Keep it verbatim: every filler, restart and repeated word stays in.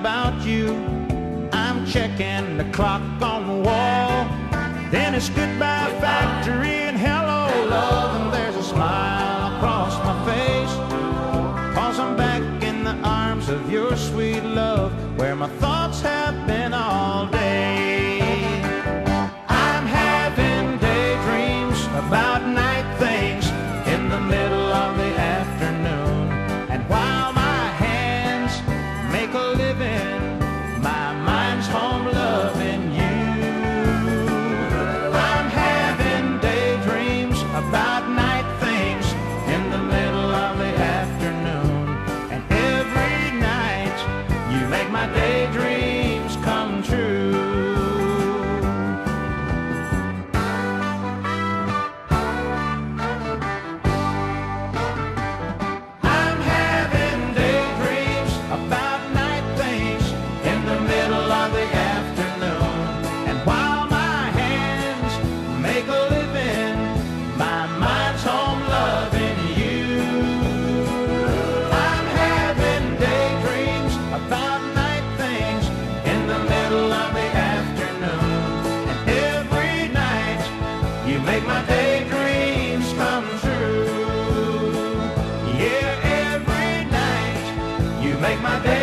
about you. I'm checking the clock on the wall. Then it's goodbye factory and hello love, and there's a smile across my face, 'cause I'm back in the arms of your sweet love, where my thoughts have been all day. I'm having daydreams about night things in the middle of the afternoon, and while my hands make a living, my mind's home loving you. I'm having daydreams about night things in the middle of the afternoon, and every night you make my daydreams come true. Make my daydreams come true. Yeah, every night you make my daydreams.